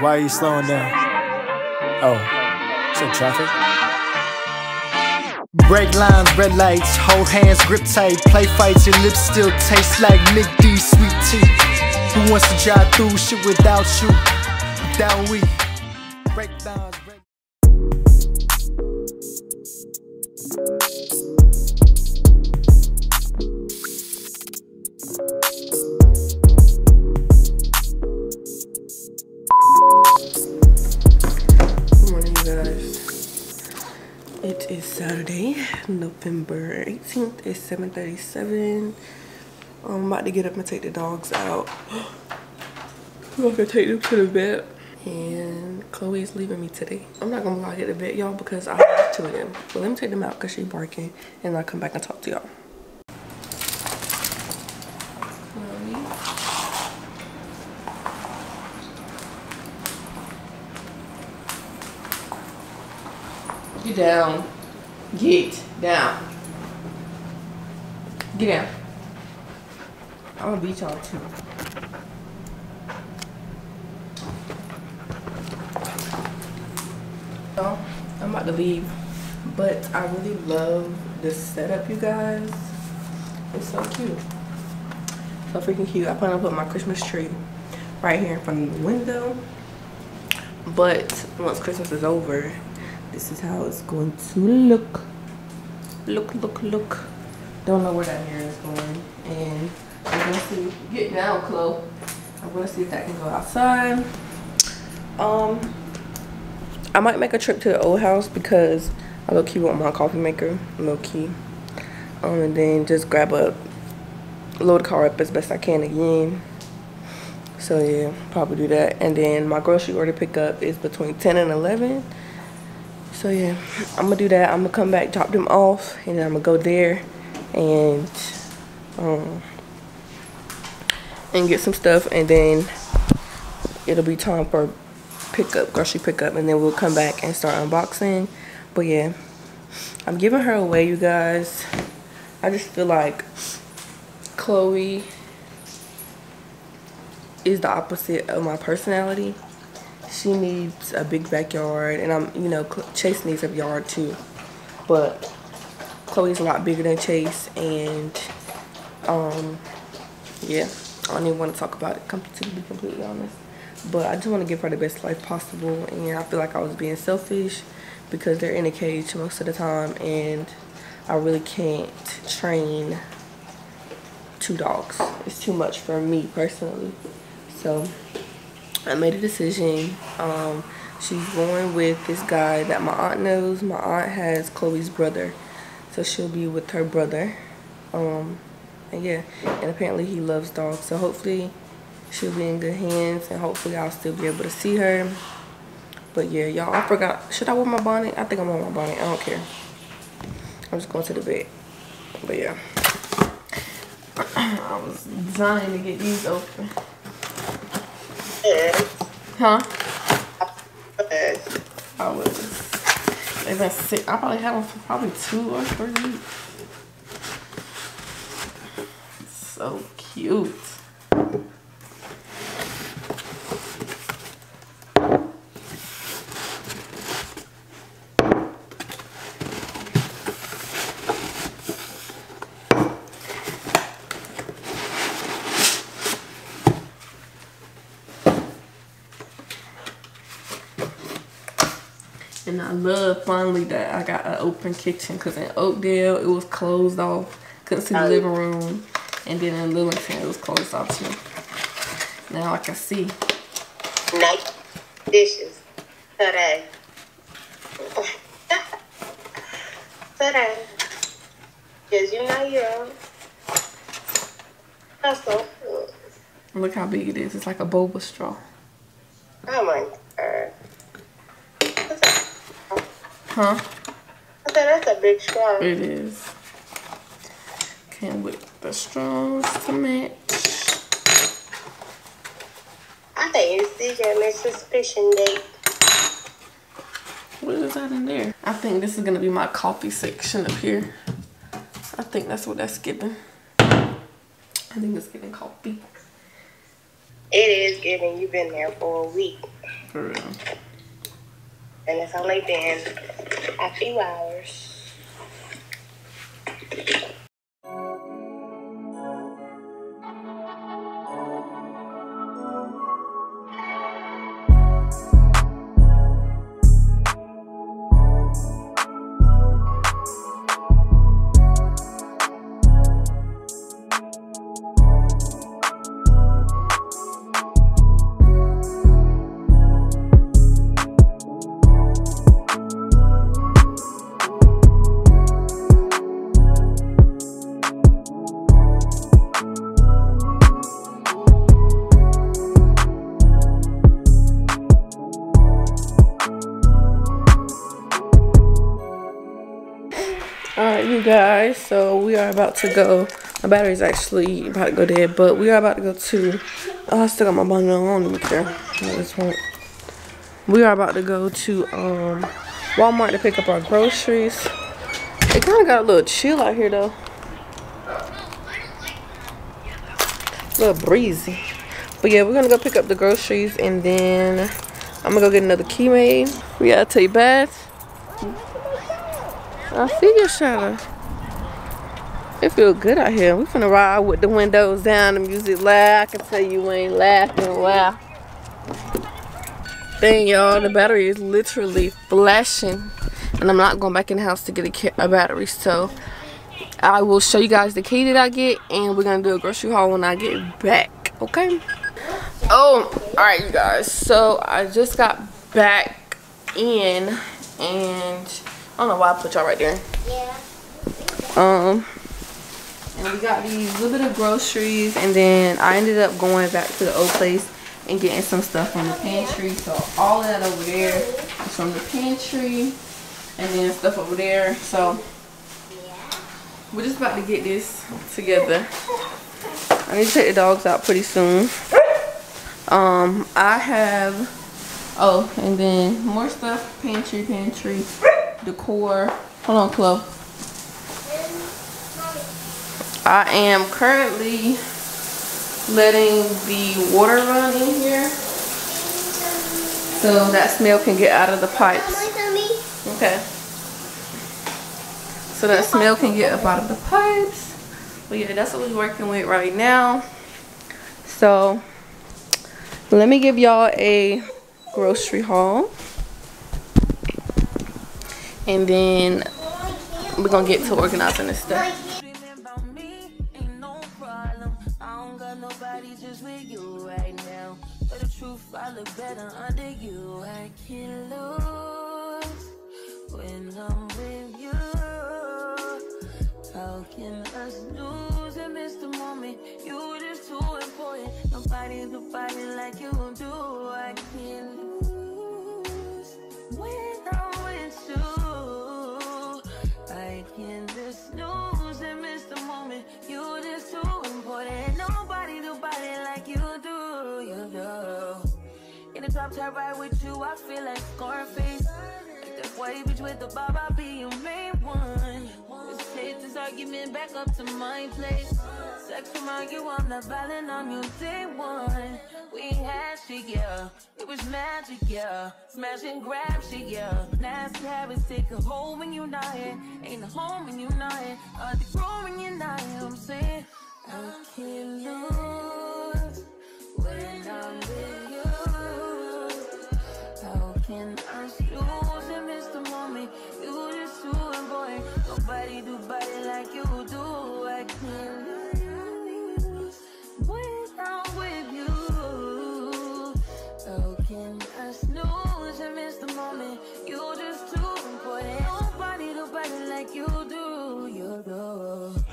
Why are you slowing down? Oh, is there traffic? Brake lines, red lights, hold hands, grip tight. Play fights, your lips still taste like McD's sweet tea. Who wants to drive through shit without you? Down we break lines, break. It is Saturday, November 18th. It's 7:37. I'm about to get up and take the dogs out. I'm about to take them to the vet. And Chloe is leaving me today. I'm not gonna vlog at the vet, y'all, because I have two of them. But let me take them out because she's barking, and I'll come back and talk to y'all. Get down. Get down. Get down. I'm gonna beat y'all too. So, I'm about to leave, but I really love this setup, you guys. It's so cute. So freaking cute. I plan on putting my Christmas tree right here in front of the window. But once Christmas is over, this is how it's going to look. Look, look, look. Don't know where that hair is going. And I'm gonna see. Get down, Chloe. I'm gonna see if that can go outside. I might make a trip to the old house because I low key want my coffee maker. Low key. And then just grab up, load the car up as best I can again. So yeah, probably do that. And then my grocery order pickup is between 10 and 11. So yeah, I'm gonna do that. I'm gonna come back, drop them off, and then I'm gonna go there and get some stuff, and then it'll be time for pickup, grocery pickup, and then we'll come back and start unboxing. But yeah, I'm giving her away, you guys. I just feel like Chloe is the opposite of my personality. She needs a big backyard, and I'm, you know, Chase needs a yard too. But Chloe's a lot bigger than Chase, and yeah, I don't even want to talk about it, to be completely honest. But I just want to give her the best life possible, and I feel like I was being selfish because they're in a cage most of the time, and I really can't train two dogs. It's too much for me personally. So I made a decision. She's going with this guy that my aunt knows. My aunt has Chloe's brother, so she'll be with her brother. And yeah, and apparently he loves dogs, so hopefully she'll be in good hands, and hopefully I'll still be able to see her. But yeah, y'all, I forgot. Should I wear my bonnet? I think I'm wearing my bonnet. I don't care. I'm just going to the bed. But yeah, I was dying to get these open. Huh? I was. They've been sick. I probably had them for probably 2 or 3 weeks. So cute. And I love finally that I got an open kitchen, because in Oakdale it was closed off. Couldn't see the living room. And then in Lillington it was closed off too. Now I can see. Nice dishes today. Today. Because you know you're that's so good. Look how big it is. It's like a boba straw. Oh my God. Huh? I said that's a big straw. It is. Came with the straws to match. I think it's CJ Miss Suspicion Date. What is that in there? I think this is going to be my coffee section up here. I think that's what that's giving. I think it's giving coffee. It is giving. You've been there for a week. For real. And it's only been a few hours. Alright you guys, so we are about to go. My battery's actually about to go dead, but we are about to go to I still got my bonnet on, I don't even care. I just want, we are about to go to Walmart to pick up our groceries. It kinda got a little chill out here though. A little breezy. But yeah, we're gonna go pick up the groceries and then I'm gonna go get another key made. We gotta take a bath. I see your shadow. It feel good out here. We finna ride with the windows down, the music loud. I can tell you ain't laughing. Wow. Dang y'all, the battery is literally flashing. And I'm not going back in the house to get a battery. So I will show you guys the key that I get. And we're gonna do a grocery haul when I get back. Okay? Oh, alright you guys. So I just got back in and... I don't know why I put y'all right there. Yeah. And we got these little bit of groceries, and then I ended up going back to the old place and getting some stuff from the pantry. So all of that over there is from the pantry, and then stuff over there. So we're just about to get this together. I need to take the dogs out pretty soon. I have, oh, and then more stuff, pantry. Decor. Hold on, Chloe. I am currently letting the water run in here so that smell can get out of the pipes. Okay. So that smell can get up out of the pipes. But yeah, that's what we're working with right now. So let me give y'all a grocery haul. And then we're gonna get to organizing this stuff. Right with you, I feel like Scarface. Like that white bitch with the bob, I'll be your main one. Let's take this argument back up to my place. Sex remind you I'm not violent on your day one. We had shit, yeah. It was magic, yeah. Smash and grab shit, yeah. Nasty habits take a hold when you're not here. Ain't a home when you're not here. Are they grown when you're not here? I'm saying, I can't lose when I'm with you. And I'm losing, miss the moment. You just too important. Nobody do body like you do. I can't lose when I'm with you. How can I snooze and miss the moment? You just too important. Nobody do body like you do. You do.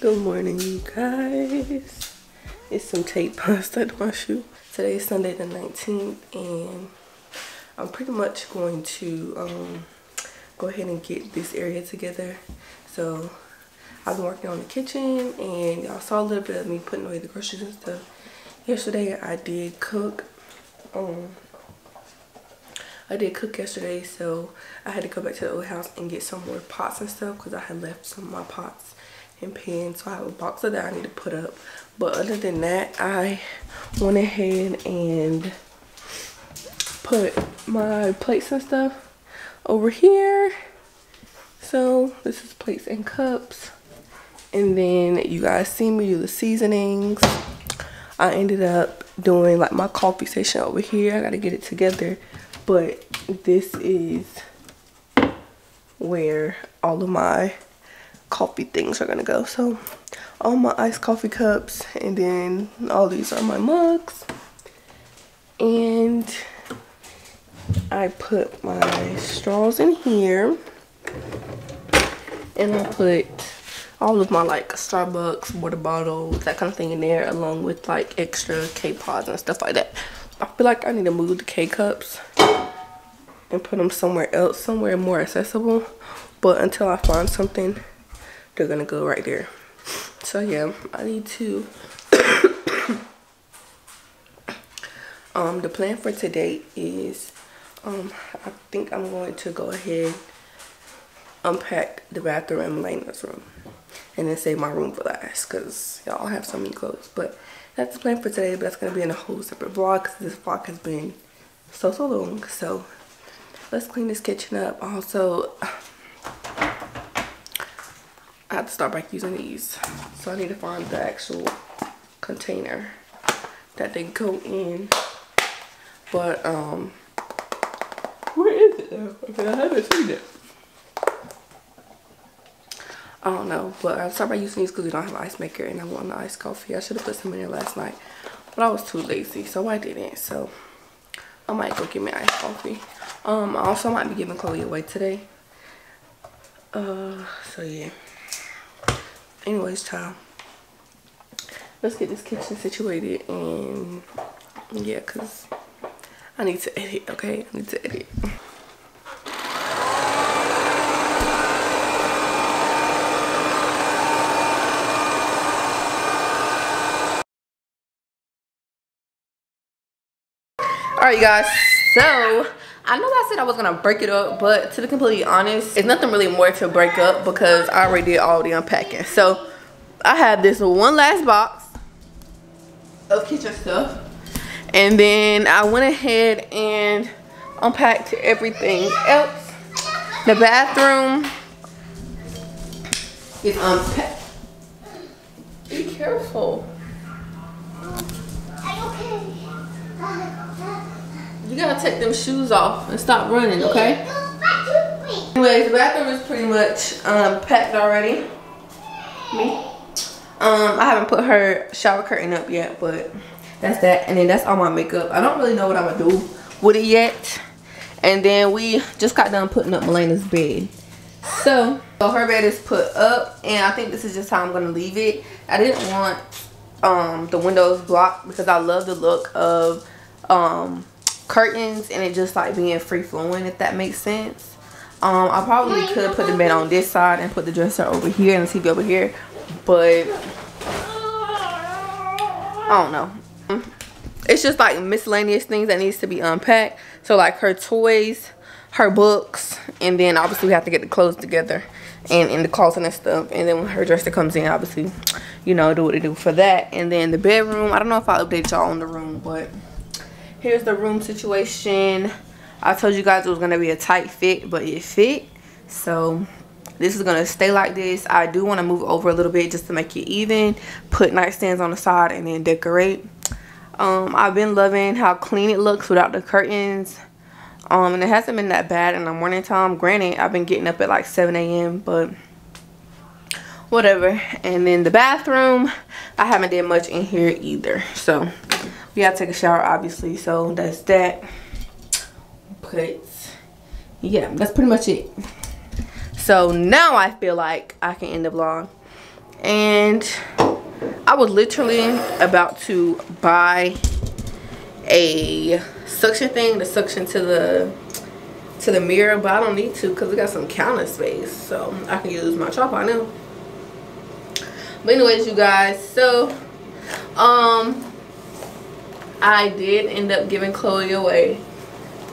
Good morning, you guys. It's some tape pasta on my shoe. Today is Sunday the 19th, and I'm pretty much going to go ahead and get this area together. So I've been working on the kitchen, and y'all saw a little bit of me putting away the groceries and stuff. Yesterday I did cook. I did cook yesterday, so I had to go back to the old house and get some more pots and stuff because I had left some of my pots and pans. So I have a box of that I need to put up. But other than that, I went ahead and put my plates and stuff over here. So this is plates and cups. And then you guys see me do the seasonings. I ended up doing like my coffee station over here. I gotta get it together. But this is where all of my coffee things are gonna go. So all my iced coffee cups, and then all these are my mugs. And I put my straws in here, and I put all of my like Starbucks water bottles, that kind of thing in there, along with like extra K-pods and stuff like that. I feel like I need to move the K-cups and put them somewhere else, somewhere more accessible, but until I find something, they're gonna go right there. So yeah, I need to the plan for today is I think I'm going to go ahead, unpack the bathroom and Melaina's room, and then save my room for last because y'all have so many clothes. But that's the plan for today, but that's gonna be in a whole separate vlog because this vlog has been so long. So let's clean this kitchen up. Also, I have to start back using these. So I need to find the actual container that they go in. But where is it though? Okay, I haven't seen it. I don't know, but I started by using these because we don't have an ice maker and I want an iced coffee. I should have put some in there last night, but I was too lazy, so I didn't. So I might go get me iced coffee. I also might be giving Chloe away today. So yeah. Anyways, child, let's get this kitchen situated, and yeah, cause I need to edit. Okay, I need to edit. Alright, you guys, so I know I said I was gonna break it up, but to be completely honest, it's nothing really more to break up because I already did all the unpacking. So I have this one last box of kitchen stuff, and then I went ahead and unpacked everything else. The bathroom is unpacked. Be careful. You gotta take them shoes off and stop running, okay? Anyways, the bathroom is pretty much packed already. Me. I haven't put her shower curtain up yet, but that's that. And then that's all my makeup. I don't really know what I'm gonna do with it yet. And then we just got done putting up Melaina's bed. So her bed is put up, and I think this is just how I'm gonna leave it. I didn't want the windows blocked because I love the look of curtains and it just like being free flowing, if that makes sense. I probably could put the bed on this side and put the dresser over here and the TV over here, but I don't know. It's just like miscellaneous things that needs to be unpacked. So like her toys, her books, and then obviously we have to get the clothes together and in the closet and stuff. And then when her dresser comes in, obviously, you know, do what to do for that. And then the bedroom, I don't know if I update y'all on the room, but here's the room situation. I told you guys it was going to be a tight fit, but it fit. So this is going to stay like this. I do want to move over a little bit just to make it even. Put nightstands on the side and then decorate. I've been loving how clean it looks without the curtains. And it hasn't been that bad in the morning time. Granted, I've been getting up at like 7 a.m., but whatever. And then the bathroom, I haven't did much in here either. So we gotta take a shower, obviously, so that's that. But yeah, that's pretty much it. So So now I feel like I can end the vlog. And I was literally about to buy a suction thing to suction to the mirror, but I don't need to because we got some counter space, so I can use my tripod now. But anyways, you guys, so I did end up giving Chloe away,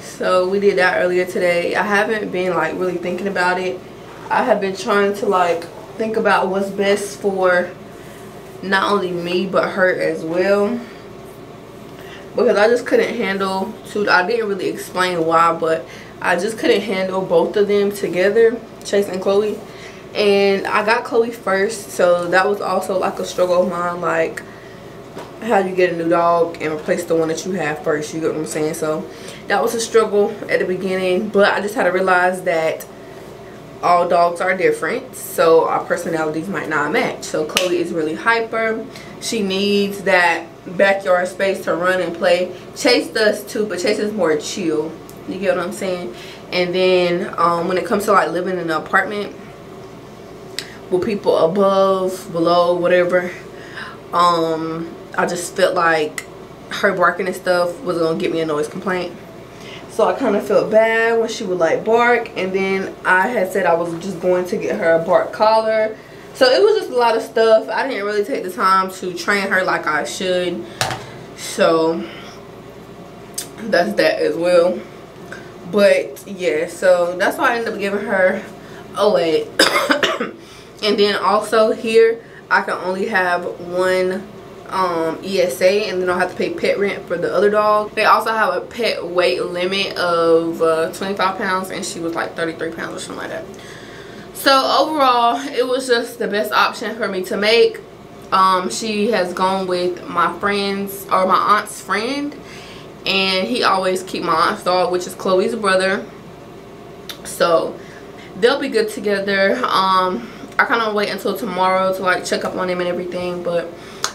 so we did that earlier today. I haven't been like really thinking about it. I have been trying to like think about what's best for not only me but her as well, because I just couldn't handle two. I didn't really explain why, but I just couldn't handle both of them together, Chase and Chloe. And I got Chloe first, so that was also like a struggle of mine, like how you get a new dog and replace the one that you have first, you get what I'm saying? So that was a struggle at the beginning, but I just had to realize that all dogs are different, so our personalities might not match. So Chloe is really hyper. She needs that backyard space to run and play. Chase does too, but Chase is more chill, you get what I'm saying? And then when it comes to like living in an apartment with people above, below, whatever, I just felt like her barking and stuff was gonna get me a noise complaint. So I kind of felt bad when she would like bark, and then I had said I was just going to get her a bark collar. So it was just a lot of stuff. I didn't really take the time to train her like I should, so that's that as well. But yeah, so that's why I ended up giving her away. And then also here I can only have one ESA, and then I'll have to pay pet rent for the other dog. They also have a pet weight limit of 25 pounds, and she was like 33 pounds or something like that. So overall it was just the best option for me to make. She has gone with my friend's, or my aunt's friend, and he always keep my aunt's dog, which is Chloe's brother, so they'll be good together. I kind of wait until tomorrow to like check up on them and everything, but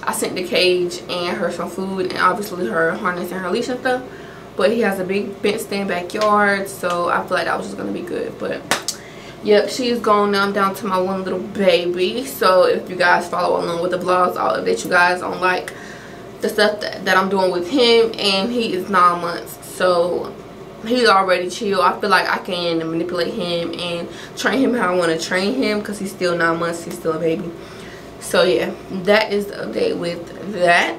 I sent the cage and her some food, and obviously her harness and her leash and stuff. But he has a big fenced in backyard, so I feel like that was just gonna be good. But yep, she's gone now. I'm down to my one little baby. So if you guys follow along with the vlogs, I'll update you guys on like the stuff that I'm doing with him. And he is 9 months, so he's already chill. I feel like I can manipulate him and train him how I want to train him because he's still 9 months, he's still a baby. So yeah, that is the update with that.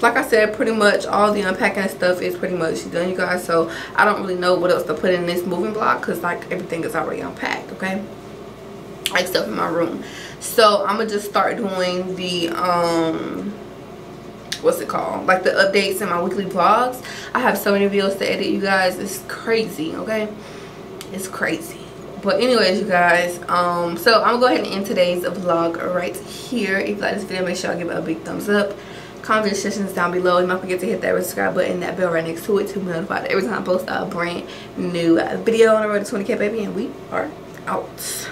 Like I said, pretty much all the unpacking stuff is pretty much done, you guys, so I don't really know what else to put in this moving vlog because like everything is already unpacked, okay, except in my room. So I'm gonna just start doing the what's it called, like the updates in my weekly vlogs. I have so many videos to edit, you guys, it's crazy, okay, it's crazy. But anyways, you guys, so I'm gonna go ahead and end today's vlog right here. If you like this video, make sure y'all give it a big thumbs up, comment sessions down below, and don't forget to hit that subscribe button, that bell right next to it, to be notified every time I post a brand new video on the road to 20k, baby. And we are out.